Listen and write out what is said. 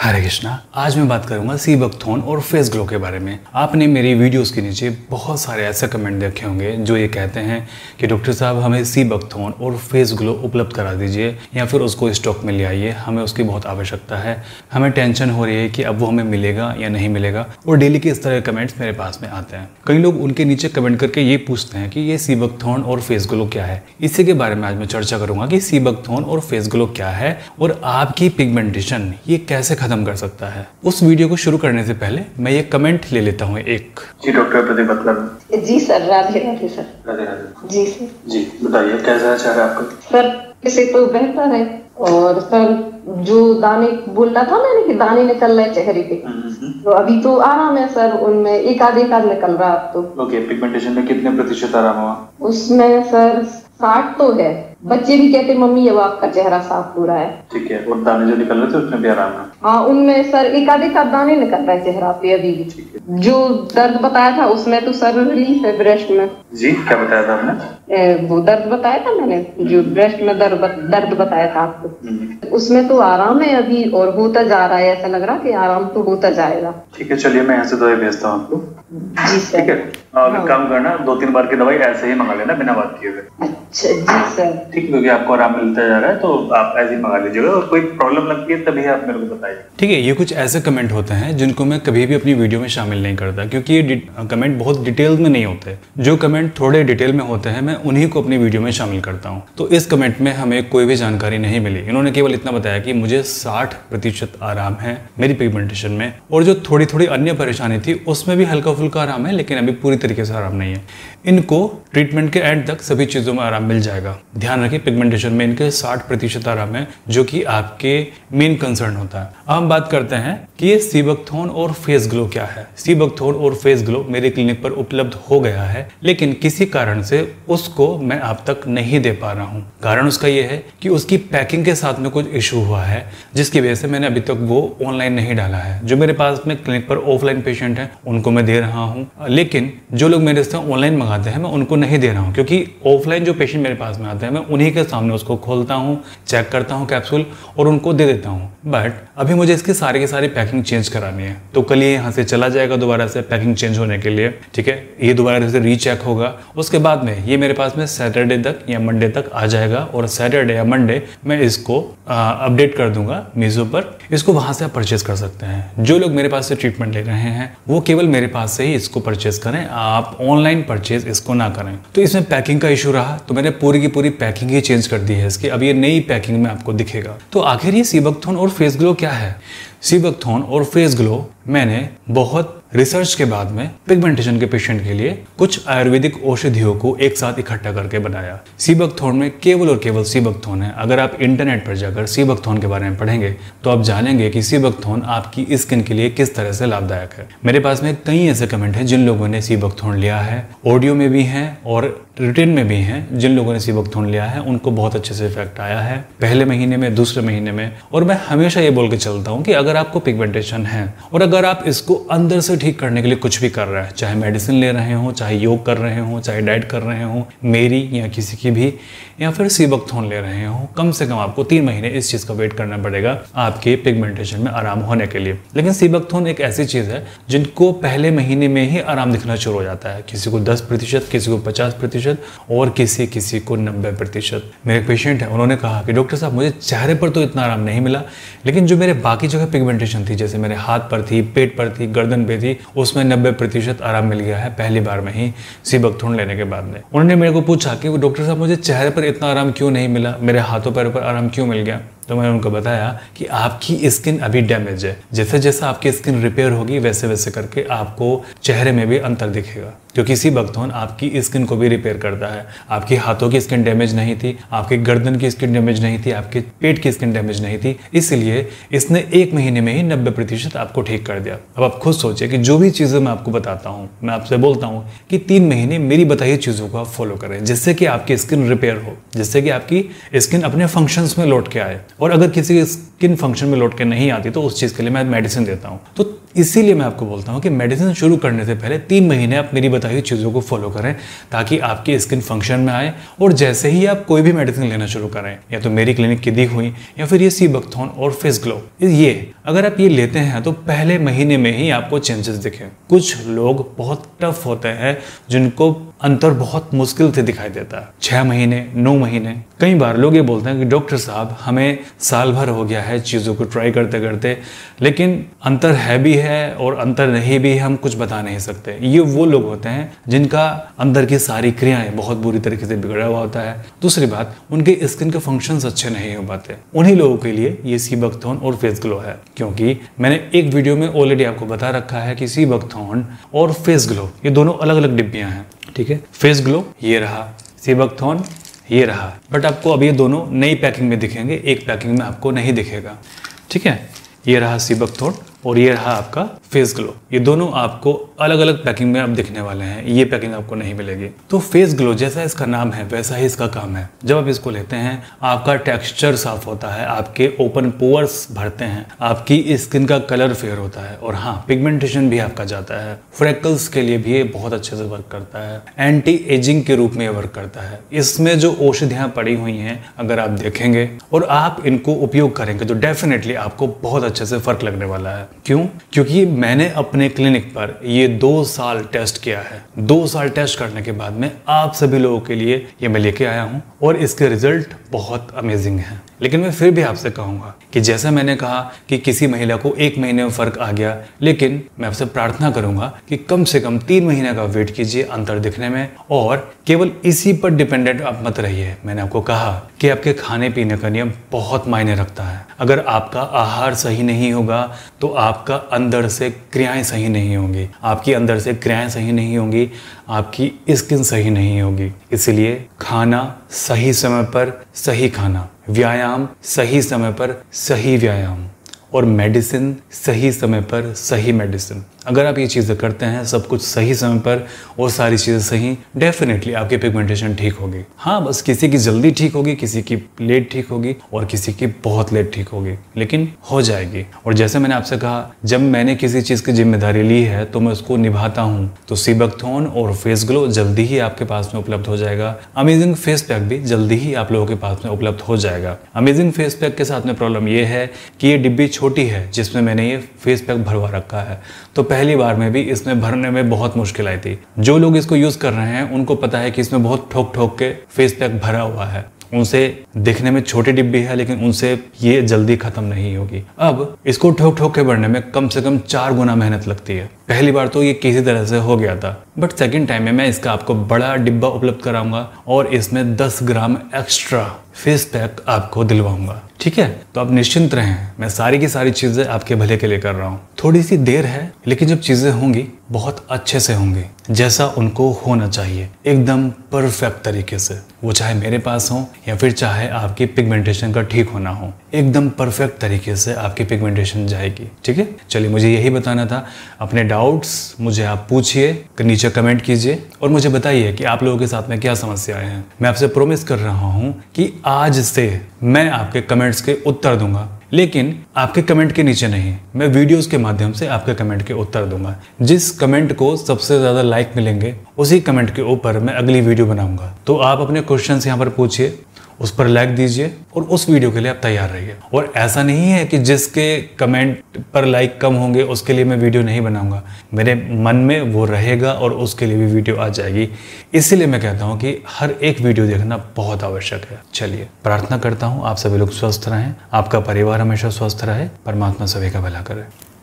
हरे कृष्णा। आज मैं बात करूंगा सीबकथोन और फेस ग्लो के बारे में। आपने मेरी वीडियोस के नीचे बहुत सारे ऐसे कमेंट देखे होंगे जो ये कहते हैं कि डॉक्टर साहब हमें सीबकथोन और फेस ग्लो उपलब्ध करा दीजिए या फिर उसको स्टॉक में ले आइए, हमें उसकी बहुत आवश्यकता है, हमें टेंशन हो रही है कि अब वो हमें मिलेगा या नहीं मिलेगा। और डेली के इस तरह के कमेंट्स मेरे पास में आते हैं। कई लोग उनके नीचे कमेंट करके ये पूछते हैं कि ये सीबकथोन और फेस ग्लो क्या है। इसी के बारे में आज मैं चर्चा करूंगा कि सीबकथोन और फेस ग्लो क्या है और आपकी पिगमेंटेशन ये कैसे खत्म कर सकता है। उस वीडियो को शुरू करने से पहले मैं ये कमेंट ले लेता हूँ एक। जी डॉक्टर प्रदीप मतलब। जी सर, राधे राधे सर। राधे राधे। जी सर। जी बताइए कैसा चल रहा है आपका? सर इसे तो बेहतर है। और सर जो दाने बोलना था मैंने कि दाने निकल रहे चेहरे पे, तो अभी तो आराम है सर उनमें, एक आध निकल रहा अब तो। ओके, पिगमेंटेशन में कितने प्रतिशत आराम हुआ? उसमें सर 60 तो है। बच्चे भी कहते मम्मी अब आपका चेहरा साफ हो रहा है। ठीक है, और दाने जो निकल रहे थे उसमें भी आराम है? हाँ, उनमें सर एक आध दाने निकल रहा है चेहरा पे अभी भी। जो दर्द बताया था उसमें तो सर रिलीफ है ब्रेस्ट में। जी क्या बताया था आपने? वो दर्द बताया था मैंने, जो ब्रेस्ट में दर्द बताया था आपको, उसमें तो आराम है अभी और होता जा रहा है। ऐसा लग रहा है कि आराम तो होता जाएगा। ठीक है, चलिए मैं यहाँ से दवाई भेजता हूँ आपको। जी सर। ठीक है, एक काम करना 2-3 बार की दवाई ऐसे ही मंगा लेना बिना बात किए हुए। अच्छा जी सर। ठीक, क्योंकि आपको आराम मिलता जा रहा है तो आप ऐसे ही मंगा लीजिएगा, और कोई प्रॉब्लम लगती है तभी आप मेरे को बताइए। ठीक है, ये कुछ ऐसे कमेंट होते हैं जिनको मैं कभी भी अपनी वीडियो में शामिल नहीं करता, क्योंकि ये कमेंट बहुत डिटेल में नहीं होते। जो कमेंट थोड़े डिटेल में होते हैं मैं उन्हीं को अपनी वीडियो में शामिल करता हूँ। तो इस कमेंट में हमें कोई भी जानकारी नहीं मिली। इन्होंने केवल इतना बताया कि मुझे 60% आराम है मेरी पिगमेंटेशन में, और जो थोड़ी थोड़ी अन्य परेशानी थी उसमें भी हल्का फुल्का आराम है, लेकिन अभी पूरी तरीके से आराम नहीं है। इनको ट्रीटमेंट के एंड तक सभी चीज़ों में आराम मिल जाएगा। ध्यान रखें, पिगमेंटेशन में इनके 60% आराम है, जो कि आपके मेन कंसर्न होता है। अब हम बात करते हैं कि ये सीबकथोन और फेस ग्लो क्या है। सीबकथोन और फेस ग्लो मेरे क्लिनिक पर उपलब्ध हो गया है, लेकिन किसी कारण से उसको मैं आप तक नहीं दे पा रहा हूँ। कारण उसका यह है कि उसकी पैकिंग के साथ में कुछ इशू हुआ है, जिसकी वजह से मैंने अभी तक वो ऑनलाइन नहीं डाला है। जो मेरे पास में क्लिनिक पर ऑफलाइन पेशेंट हैं उनको मैं दे रहा हूँ, लेकिन जो लोग मेरे से ऑनलाइन मंगाते हैं मैं उनको नहीं दे रहा हूँ, क्योंकि ऑफलाइन जो पेशेंट मेरे पास में आते हैं मैं उन्हीं के सामने उसको खोलता हूँ, चेक करता हूँ कैप्सूल और उनको दे देता हूँ। बट अभी मुझे इसकी सारी की सारी पैकिंग चेंज करानी है, तो कल ये यहाँ से चला जाएगा दोबारा से पैकिंग चेंज होने के लिए। ठीक है, ये दोबारा से रीचेक होगा, उसके बाद में ये मेरे पास में सैटरडे तक या मंडे तक आ जाएगा, और सैटरडे या मंडे मैं इसको अपडेट कर दूंगा मीजो पर। इसको वहां से आप परचेज कर सकते हैं। जो लोग मेरे पास से ट्रीटमेंट ले रहे हैं वो केवल मेरे पास से ही इसको परचेज करें, आप ऑनलाइन परचेज इसको ना करें। तो इसमें पैकिंग का इशू रहा, तो मैंने पूरी की पूरी पैकिंग ही चेंज कर दी है इसकी। अब ये नई पैकिंग में आपको दिखेगा। तो आखिर ये सीबकथोन और फेस ग्लो क्या है? सीबकथोन और फेस ग्लो मैंने बहुत रिसर्च के बाद में पिगमेंटेशन के पेशेंट के लिए कुछ आयुर्वेदिक औषधियों को एक साथ इकट्ठा करके बनाया। सीबकथोन में केवल और केवल सीबकथोन है। अगर आप इंटरनेट पर जाकर सीबकथोन के बारे में पढ़ेंगे तो आप जानेंगे कि सीबकथोन आपकी स्किन के लिए किस तरह से लाभदायक है। मेरे पास में कई ऐसे कमेंट हैं जिन लोगों ने सीबकथोन लिया है, ऑडियो में भी हैं और रिटर्न में भी हैं। जिन लोगों ने सीबकथोन लिया है उनको बहुत अच्छे से इफेक्ट आया है पहले महीने में, दूसरे महीने में। और मैं हमेशा ये बोल के चलता हूँ कि अगर आपको पिगमेंटेशन है और अगर आप इसको अंदर से ठीक करने के लिए कुछ भी कर रहे हैं, चाहे मेडिसिन ले रहे हो, चाहे योग कर रहे हो, चाहे डाइट कर रहे हो मेरी या किसी की भी, या फिर सीबकथोन ले रहे हो, कम से कम आपको 3 महीने इस चीज़ का वेट करना पड़ेगा आपके पिगमेंटेशन में आराम होने के लिए। लेकिन सीबकथोन एक ऐसी चीज़ है जिनको पहले महीने में ही आराम दिखना शुरू हो जाता है। किसी को 10%, किसी को 50% और किसी को 90%। मेरे पेशेंट हैं, उन्होंने कहा कि डॉक्टर साहब मुझे चेहरे पर तो इतना आराम नहीं मिला, लेकिन जो मेरे बाकी जगह पिगमेंटेशन थी, जैसे मेरे हाथ पर थी, पेट पर थी, गर्दन पे थी, उसमें 90% आराम मिल गया है पहली बार में ही सीबकथोन लेने के बाद में। उन्होंने मेरे को पूछा कि डॉक्टर साहब मुझे चेहरे पर इतना आराम क्यों नहीं मिला, मेरे हाथों पैरों पर आराम क्यों मिल गया? तो मैंने उनको बताया कि आपकी स्किन अभी डैमेज है, जैसे जैसा आपकी स्किन रिपेयर होगी वैसे वैसे करके आपको चेहरे में भी अंतर दिखेगा, क्योंकि सीबकथोन आपकी स्किन को भी रिपेयर करता है। आपके हाथों की स्किन डैमेज नहीं थी, आपके गर्दन की स्किन डैमेज नहीं थी, आपके पेट की स्किन डैमेज नहीं थी, इसलिए इसने 1 महीने में ही 90% आपको ठीक कर दिया। अब आप खुद सोचिए कि जो भी चीज़ें मैं आपको बताता हूँ, मैं आपसे बोलता हूँ कि 3 महीने मेरी बताई चीज़ों को आप फॉलो करें, जिससे कि आपकी स्किन रिपेयर हो, जिससे कि आपकी स्किन अपने फंक्शंस में लौट के आए। और अगर किसी की स्किन फंक्शन में लौट के नहीं आती तो उस चीज़ के लिए मैं मेडिसिन देता हूँ। तो इसीलिए मैं आपको बोलता हूँ कि मेडिसिन शुरू करने से पहले 3 महीने आप मेरी बताई हुई चीज़ों को फॉलो करें, ताकि आपकी स्किन फंक्शन में आए। और जैसे ही आप कोई भी मेडिसिन लेना शुरू करें, या तो मेरी क्लिनिक की दी हुई या फिर ये सीबकथोन और फेस ग्लो, ये अगर आप ये लेते हैं तो पहले महीने में ही आपको चेंजेस दिखें। कुछ लोग बहुत टफ होते हैं जिनको अंतर बहुत मुश्किल से दिखाई देता है, 6 महीने 9 महीने। कई बार लोग ये बोलते हैं कि डॉक्टर साहब हमें साल भर हो गया है चीज़ों को ट्राई करते करते, लेकिन अंतर है भी है और अंतर नहीं भी, हम कुछ बता नहीं सकते। ये वो लोग होते हैं जिनका अंदर की सारी क्रियाएं बहुत बुरी तरीके से बिगड़ा हुआ होता है। दूसरी बात, उनके स्किन के फंक्शंस अच्छे नहीं हो पाते। उन्हीं लोगों के लिए ये सीबकथोन और फेस ग्लो है, क्योंकि मैंने एक वीडियो में ऑलरेडी आपको बता रखा है कि सीबकथोन और फेस ग्लो ये दोनों अलग अलग डिब्बियाँ हैं, ठीक है। फेस ग्लो ये रहा, सीबकथोन ये रहा, बट आपको अब ये दोनों नई पैकिंग में दिखेंगे, एक पैकिंग में आपको नहीं दिखेगा, ठीक है। ये रहा सीबकथोन और ये रहा आपका फेस ग्लो, ये दोनों आपको अलग अलग पैकिंग में अब दिखने वाले हैं, ये पैकिंग आपको नहीं मिलेगी। तो फेस ग्लो जैसा इसका नाम है वैसा ही इसका काम है। जब आप इसको लेते हैं आपका टेक्सचर साफ होता है, आपके ओपन पोर्स भरते हैं, आपकी स्किन का कलर फेयर होता है, और हाँ, पिगमेंटेशन भी आपका जाता है। फ्रेकल्स के लिए भी ये बहुत अच्छे से वर्क करता है, एंटी एजिंग के रूप में ये वर्क करता है। इसमें जो औषधियाँ पड़ी हुई हैं अगर आप देखेंगे और आप इनको उपयोग करेंगे तो डेफिनेटली आपको बहुत अच्छे से फर्क लगने वाला है। क्यों? क्योंकि मैंने अपने क्लिनिक पर ये 2 साल टेस्ट किया है। 2 साल टेस्ट करने के बाद में आप सभी लोगों के लिए ये मैं लेके आया हूँ और इसके रिजल्ट बहुत अमेजिंग है। लेकिन मैं फिर भी आपसे कहूँगा कि जैसा मैंने कहा कि किसी महिला को 1 महीने में फ़र्क आ गया, लेकिन मैं आपसे प्रार्थना करूँगा कि कम से कम 3 महीने का वेट कीजिए अंतर दिखने में, और केवल इसी पर डिपेंडेंट आप मत रहिए। मैंने आपको कहा कि आपके खाने पीने का नियम बहुत मायने रखता है। अगर आपका आहार सही नहीं होगा तो आपका अंदर से क्रियाएं सही नहीं होंगी, आपकी अंदर से क्रियाएं सही नहीं होंगी, आपकी स्किन सही नहीं होगी। इसलिए खाना सही समय पर सही खाना, व्यायाम सही समय पर सही व्यायाम, और मेडिसिन सही समय पर सही मेडिसिन। अगर आप ये चीज़ें करते हैं, सब कुछ सही समय पर और सारी चीज़ें सही, डेफिनेटली आपकी पिगमेंटेशन ठीक होगी। हाँ, बस किसी की जल्दी ठीक होगी, किसी की लेट ठीक होगी और किसी की बहुत लेट ठीक होगी, लेकिन हो जाएगी। और जैसे मैंने आपसे कहा, जब मैंने किसी चीज़ की जिम्मेदारी ली है तो मैं उसको निभाता हूँ। तो सीबकथोन और फेस ग्लो जल्दी ही आपके पास में उपलब्ध हो जाएगा। अमेजिंग फेस पैक भी जल्दी ही आप लोगों के पास में उपलब्ध हो जाएगा। अमेजिंग फेस पैक के साथ में प्रॉब्लम यह है कि ये डिब्बी छोटी है जिसमें मैंने ये फेस पैक भरवा रखा है, तो पहली बार में भी इसमें भरने में बहुत मुश्किल आई थी। जो लोग इसको यूज कर रहे हैं उनको पता है कि इसमें बहुत ठोक ठोक के फेस पैक भरा हुआ है। उनसे दिखने में छोटी डिब्बी है लेकिन उनसे ये जल्दी खत्म नहीं होगी। अब इसको ठोक ठोक के भरने में कम से कम 4 गुना मेहनत लगती है। पहली बार तो ये किसी तरह से हो गया था, बट सेकंड टाइम में मैं इसका आपको बड़ा डिब्बा उपलब्ध कराऊंगा और इसमें 10 ग्राम एक्स्ट्रा फेस पैक आपको दिलवाऊंगा, ठीक है। तो आप निश्चिंत रहें, मैं सारी की सारी चीजें आपके भले के लिए कर रहा हूँ। थोड़ी सी देर है, लेकिन जब चीजें होंगी बहुत अच्छे से होंगी, जैसा उनको होना चाहिए, एकदम परफेक्ट तरीके से। वो चाहे मेरे पास हो या फिर चाहे आपकी पिगमेंटेशन का ठीक होना हो, एकदम परफेक्ट तरीके से आपकी पिगमेंटेशन जाएगी, ठीक है। चलिए, मुझे यही बताना था। अपने डाउट्स मुझे आप पूछिए, नीचे कमेंट कीजिए और मुझे बताइए कि आप लोगों के साथ में क्या समस्याएं हैं। मैं आपसे प्रॉमिस कर रहा हूं कि आज से मैं आपके कमेंट्स के उत्तर दूंगा, लेकिन आपके कमेंट के नीचे नहीं, मैं वीडियोस के माध्यम से आपके कमेंट के उत्तर दूंगा। जिस कमेंट को सबसे ज्यादा लाइक मिलेंगे उसी कमेंट के ऊपर मैं अगली वीडियो बनाऊंगा। तो आप अपने क्वेश्चंस यहाँ पर पूछिए, उस पर लाइक दीजिए और उस वीडियो के लिए आप तैयार रहिए। और ऐसा नहीं है कि जिसके कमेंट पर लाइक कम होंगे उसके लिए मैं वीडियो नहीं बनाऊंगा, मेरे मन में वो रहेगा और उसके लिए भी वीडियो आ जाएगी। इसीलिए मैं कहता हूं कि हर एक वीडियो देखना बहुत आवश्यक है। चलिए, प्रार्थना करता हूं आप सभी लोग स्वस्थ रहें, आपका परिवार हमेशा स्वस्थ रहे, परमात्मा सभी का भला करे।